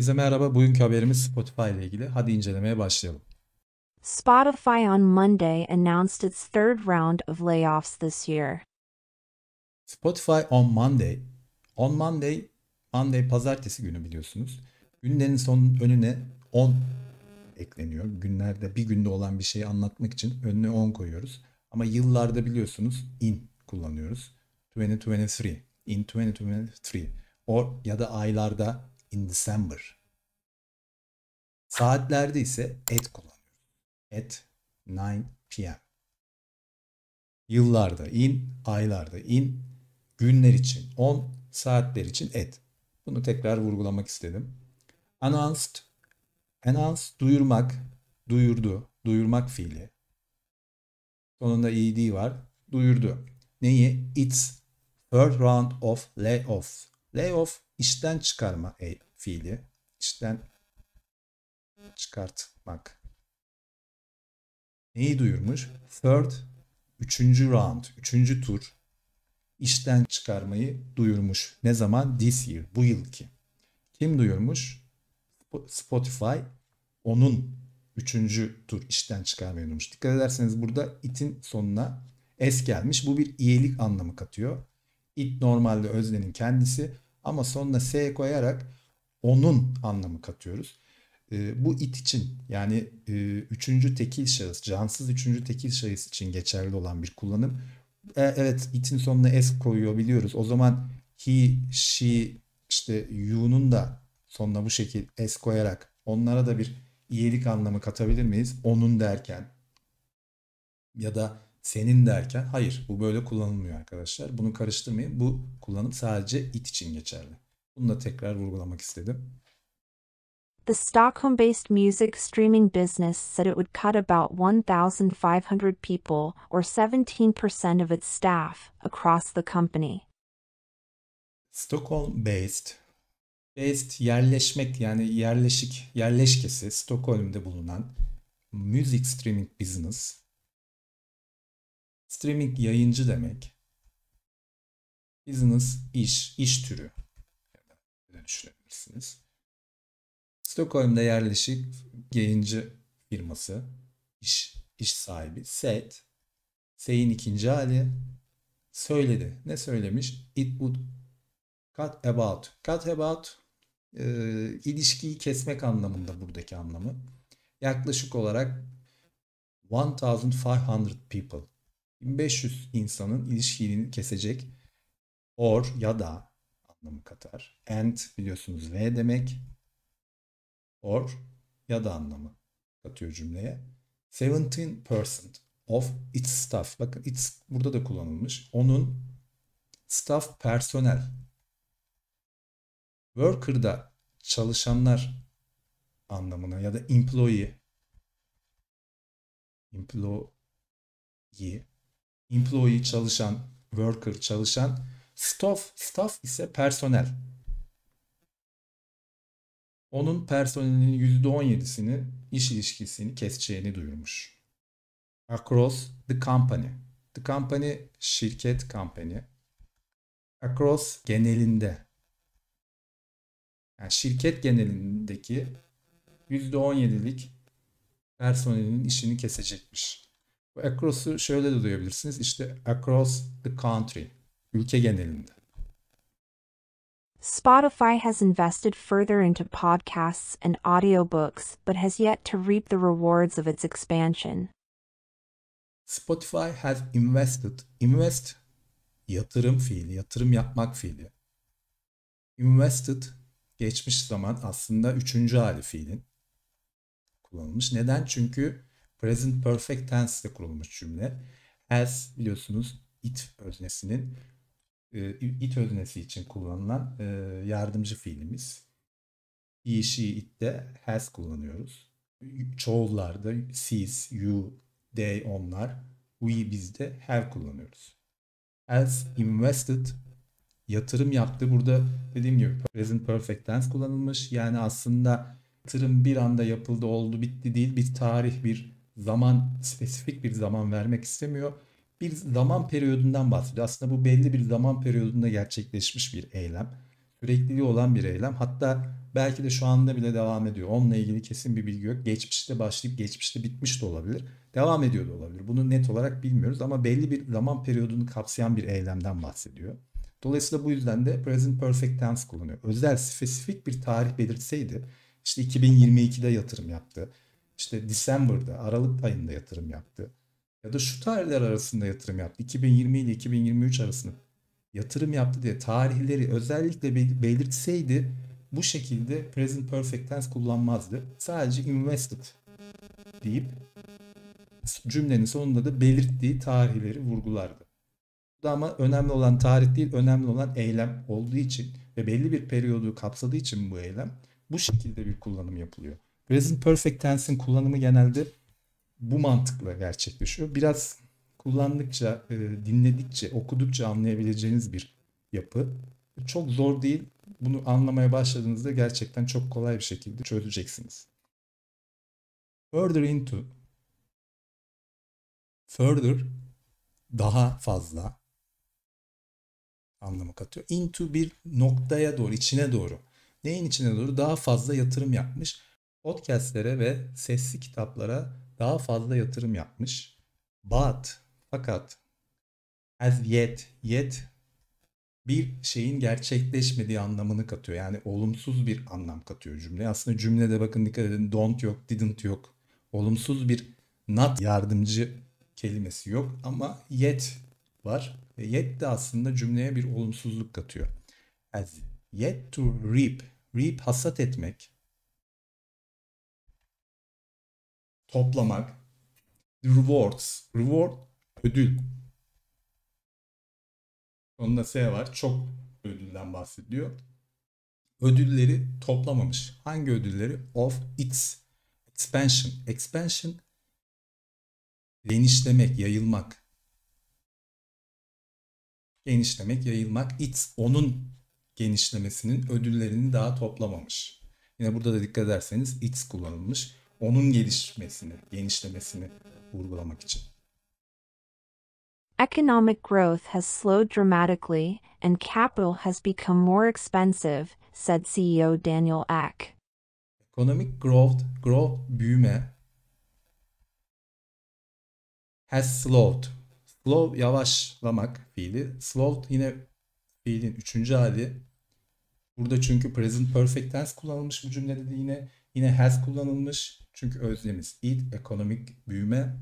Herkese merhaba. Bugünkü haberimiz Spotify ile ilgili. Hadi incelemeye başlayalım. Spotify on Monday announced its third round of layoffs this year. Spotify on Monday. On Monday, Monday pazartesi günü biliyorsunuz. Günlerin sonunun önüne 10 ekleniyor. Günlerde bir günde olan bir şeyi anlatmak için önüne 10 koyuyoruz. Ama yıllarda biliyorsunuz in kullanıyoruz. 2023, in 2023 ya da aylarda in December. Saatlerde ise at kullanıyoruz. At 9 p.m. Yıllarda in, aylarda in, günler için 10, saatler için at. Bunu tekrar vurgulamak istedim. Announced, announce duyurmak, duyurdu, duyurmak fiili. Sonunda ed var, duyurdu. Neyi? It's third round of layoffs. Layoff işten çıkarma fiili. İşten çıkartmak. Neyi duyurmuş? Third, üçüncü round, üçüncü tur. İşten çıkarmayı duyurmuş. Ne zaman? This year, bu yılki. Kim duyurmuş? Spotify. Onun üçüncü tur işten çıkarmayı duyurmuş. Dikkat ederseniz burada it'in sonuna es gelmiş. Bu bir iyilik anlamı katıyor. It normalde öznenin kendisi ama sonuna s koyarak onun anlamı katıyoruz. Bu it için yani üçüncü tekil şahıs, cansız üçüncü tekil şahıs için geçerli olan bir kullanım. Evet, it'in sonuna s koyuyor biliyoruz. O zaman he, she, işte you'nun da sonuna bu şekil s koyarak onlara da bir iyilik anlamı katabilir miyiz? Onun derken ya da senin derken, hayır bu böyle kullanılmıyor arkadaşlar. Bunu karıştırmayın. Bu kullanım sadece it için geçerli. Bunu da tekrar vurgulamak istedim. The Stockholm-based music streaming business said it would cut about 1,500 people or 17% of its staff across the company. Stockholm-based, based yerleşmek yani yerleşik, yerleşkesi Stockholm'de bulunan music streaming business. Streaming yayıncı demek. Business iş, iş türü. Düşünebilirsiniz. Stockholm'da yerleşik yayıncı firması, iş sahibi said, say'in ikinci hali söyledi. Ne söylemiş? It would cut about. Cut about ilişkiyi kesmek anlamında buradaki anlamı. Yaklaşık olarak 1,500 people. 1500 insanın ilişkiliğini kesecek or ya da anlamı katar. And biliyorsunuz ve demek or ya da anlamı katıyor cümleye. 17% of its staff. Bakın its burada da kullanılmış. Onun staff personel. Worker'da çalışanlar anlamına ya da employee. Employee. Employee çalışan, worker çalışan, staff ise personel. Onun personelinin %17'sini iş ilişkisini keseceğini duyurmuş. Across the company. The company şirket company. Across genelinde. Yani şirket genelindeki %17'lik personelinin işini kesecekmiş. Across'u şöyle de duyabilirsiniz. İşte across the country. Ülke genelinde. Spotify has invested further into podcasts and audiobooks but has yet to reap the rewards of its expansion. Spotify has invested. Invest yatırım fiili, yatırım yapmak fiili. Invested geçmiş zaman aslında üçüncü hali fiilin kullanılmış. Neden? Çünkü present perfect tense ile kurulmuş cümle. Has biliyorsunuz it öznesinin it öznesi için kullanılan yardımcı fiilimiz. He, she, it'te has kullanıyoruz. Çoğullarda siz, you, they, onlar, we, bizde have kullanıyoruz. Has invested yatırım yaptı. Burada dediğim gibi present perfect tense kullanılmış. Yani aslında yatırım bir anda yapıldı, oldu, bitti değil. Bir tarih, bir zaman, spesifik bir zaman vermek istemiyor. Bir zaman periyodundan bahsediyor. Aslında bu belli bir zaman periyodunda gerçekleşmiş bir eylem. sürekliliği olan bir eylem. Hatta belki de şu anda bile devam ediyor. Onunla ilgili kesin bir bilgi yok. Geçmişte başlayıp geçmişte bitmiş de olabilir. Devam ediyor da olabilir. Bunu net olarak bilmiyoruz ama belli bir zaman periyodunu kapsayan bir eylemden bahsediyor. Dolayısıyla bu yüzden de present perfect tense kullanıyor. Özel, spesifik bir tarih belirtseydi, işte 2022'de yatırım yaptı, İşte December'da, Aralık ayında yatırım yaptı ya da şu tarihler arasında yatırım yaptı, 2020 ile 2023 arasında yatırım yaptı diye tarihleri özellikle belirtseydi bu şekilde present perfect tense kullanmazdı. Sadece invested deyip cümlenin sonunda da belirttiği tarihleri vurgulardı. Bu da ama önemli olan tarih değil, önemli olan eylem olduğu için ve belli bir periyodu kapsadığı için bu eylem bu şekilde bir kullanım yapılıyor. Present perfect tense'in kullanımı genelde bu mantıkla gerçekleşiyor. Biraz kullandıkça, dinledikçe, okudukça anlayabileceğiniz bir yapı. Çok zor değil. Bunu anlamaya başladığınızda gerçekten çok kolay bir şekilde çözeceksiniz. Further into. Further, daha fazla anlamı katıyor. Into, bir noktaya doğru, içine doğru. Neyin içine doğru? Daha fazla yatırım yapmış. Podcastlere ve sesli kitaplara daha fazla yatırım yapmış. But, fakat, as yet, bir şeyin gerçekleşmediği anlamını katıyor. Yani olumsuz bir anlam katıyor cümleye. Aslında cümlede bakın dikkat edin, don't yok, didn't yok. Olumsuz bir not, yardımcı kelimesi yok ama yet var. Ve yet de aslında cümleye bir olumsuzluk katıyor. As yet to reap. Reap, hasat etmek, toplamak. Rewards, reward, ödül. Sonunda S var. Çok ödülden bahsediyor. Ödülleri toplamamış. Hangi ödülleri? Of its expansion. Expansion, genişlemek, yayılmak. Genişlemek, yayılmak. Its, onun genişlemesinin ödüllerini daha toplamamış. Yine burada da dikkat ederseniz its kullanılmış. Onun gelişmesini, genişlemesini vurgulamak için. Economic growth has slowed dramatically and capital has become more expensive, said CEO Daniel Ek. Economic growth, büyüme, has slowed. Slow, yavaşlamak fiili. Slowed yine fiilin üçüncü hali. Burada çünkü present perfect tense kullanılmış bu cümlede de yine has kullanılmış. Çünkü özlemiz it, ekonomik büyüme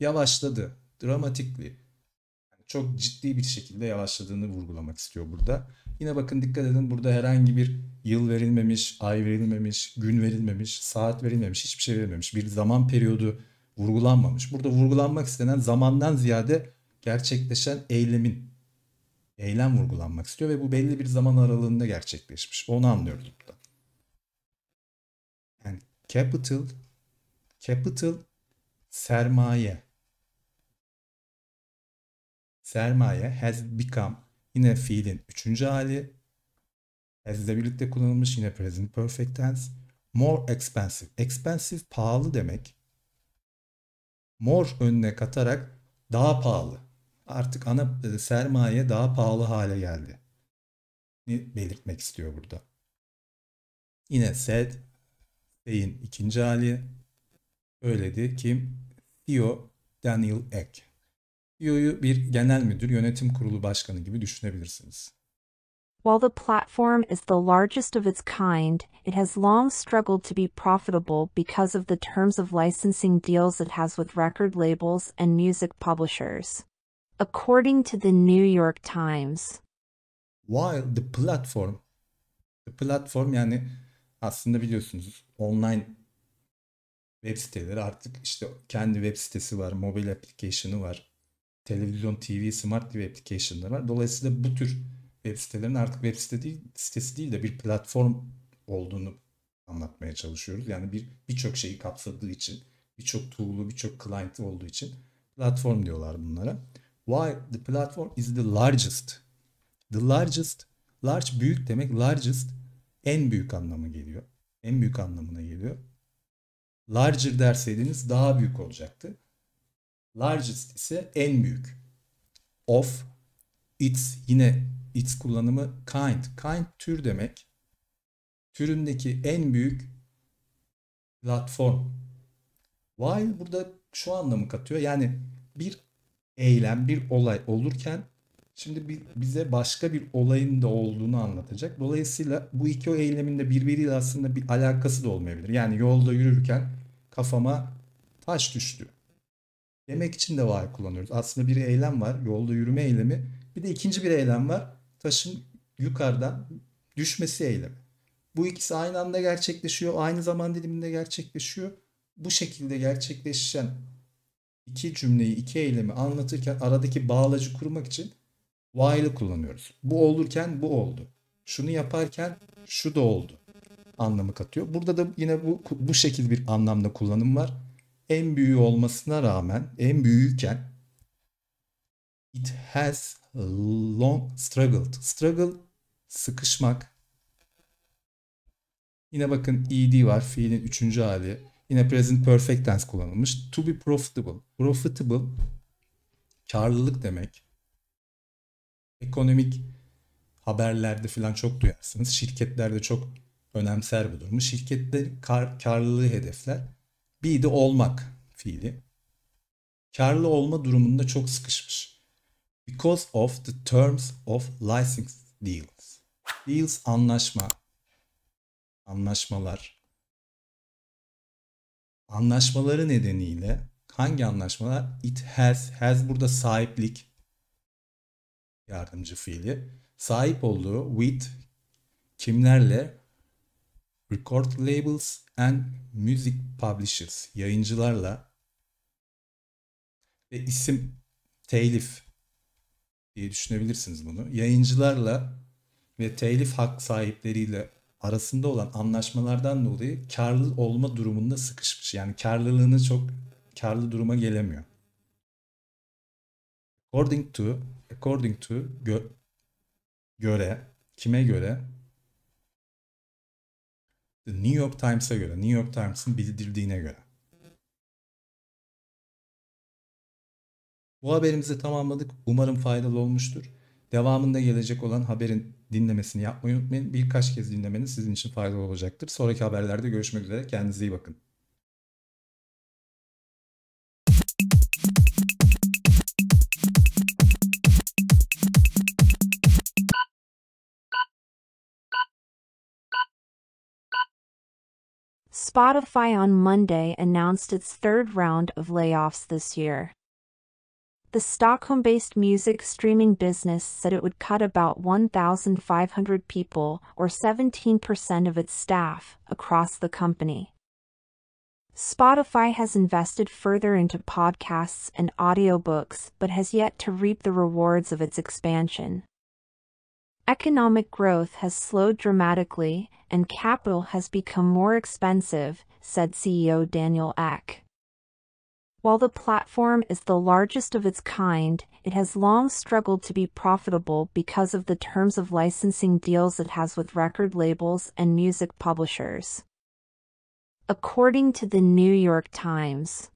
yavaşladı. Dramatically. Yani çok ciddi bir şekilde yavaşladığını vurgulamak istiyor burada. Yine bakın dikkat edin, burada herhangi bir yıl verilmemiş, ay verilmemiş, gün verilmemiş, saat verilmemiş, hiçbir şey verilmemiş. Bir zaman periyodu vurgulanmamış. Burada vurgulanmak istenen zamandan ziyade gerçekleşen eylem vurgulanmak istiyor ve bu belli bir zaman aralığında gerçekleşmiş. Onu anlıyoruz burada. Yani capital, sermaye. Sermaye has become, yine fiilin üçüncü hali. Has ile birlikte kullanılmış, yine present perfect tense. More expensive. Expensive, pahalı demek. More önüne katarak daha pahalı. Artık ana sermaye daha pahalı hale geldi. Belirtmek istiyor burada. Yine said, Bey'in ikinci hali. Söyledi kim? CEO Daniel Ek. CEO'yu bir genel müdür, yönetim kurulu başkanı gibi düşünebilirsiniz. While the platform is the largest of its kind, it has long struggled to be profitable because of the terms of licensing deals it has with record labels and music publishers. According to the New York Times. While the platform yani aslında biliyorsunuz online web siteleri artık işte kendi web sitesi var, mobil application'ı var, televizyon, TV, smart TV application'ları var. Dolayısıyla bu tür web sitelerin artık web sitesi değil de bir platform olduğunu anlatmaya çalışıyoruz. Yani birçok şeyi kapsadığı için, birçok tool'u, birçok client'ı olduğu için platform diyorlar bunlara. Why the platform is the largest? The largest, large büyük demek, largest en büyük anlamı geliyor. En büyük anlamına geliyor. Larger derseydiniz daha büyük olacaktı. Largest ise en büyük. Of, its yine its kullanımı kind. Kind tür demek. Türündeki en büyük platform. While burada şu anlamı katıyor. Yani bir eylem, bir olay olurken şimdi bize başka bir olayın da olduğunu anlatacak. Dolayısıyla bu iki eylemin de birbiriyle aslında bir alakası da olmayabilir. Yani yolda yürürken kafama taş düştü demek için de while kullanıyoruz. Aslında bir eylem var. Yolda yürüme eylemi. Bir de ikinci bir eylem var. Taşın yukarıdan düşmesi eylemi. Bu ikisi aynı anda gerçekleşiyor. Aynı zaman diliminde gerçekleşiyor. Bu şekilde gerçekleşen iki cümleyi, iki eylemi anlatırken aradaki bağlacı kurmak için while'ı kullanıyoruz. Bu olurken bu oldu. Şunu yaparken şu da oldu anlamı katıyor. Burada da yine bu şekilde bir anlamda kullanım var. En büyüğü olmasına rağmen, en büyüğüken it has long struggled. Struggle sıkışmak. Yine bakın ed var, fiilin üçüncü hali. Yine present perfect tense kullanılmış. To be profitable. Profitable karlılık demek. Ekonomik haberlerde falan çok duyarsınız. Şirketlerde çok önemser bu durumu. Şirketlerin karlılığı hedefler. Be de olmak fiili. Karlı olma durumunda çok sıkışmış. Because of the terms of license deals. Deals anlaşma. Anlaşmalar. Anlaşmaları nedeniyle hangi anlaşmalar? It has. Has burada sahiplik. Yardımcı fiili. Sahip olduğu with kimlerle? Record labels and music publishers. Yayıncılarla. Ve isim telif diye düşünebilirsiniz bunu. Yayıncılarla ve telif hak sahipleriyle arasında olan anlaşmalardan dolayı karlı olma durumunda sıkışmış. Yani karlılığını çok karlı duruma gelemiyor. According to göre, kime göre? The New York Times'a göre, New York Times'ın bildirdiğine göre. Bu haberimizi tamamladık. Umarım faydalı olmuştur. Devamında gelecek olan haberin dinlemesini yapmayı unutmayın. Birkaç kez dinlemeniz sizin için faydalı olacaktır. Sonraki haberlerde görüşmek üzere. Kendinize iyi bakın. Spotify on Monday announced its third round of layoffs this year. The Stockholm-based music streaming business said it would cut about 1,500 people, or 17% of its staff, across the company. Spotify has invested further into podcasts and audiobooks but has yet to reap the rewards of its expansion. Economic growth has slowed dramatically, and capital has become more expensive, said CEO Daniel Ek. While the platform is the largest of its kind, it has long struggled to be profitable because of the terms of licensing deals it has with record labels and music publishers. According to the New York Times,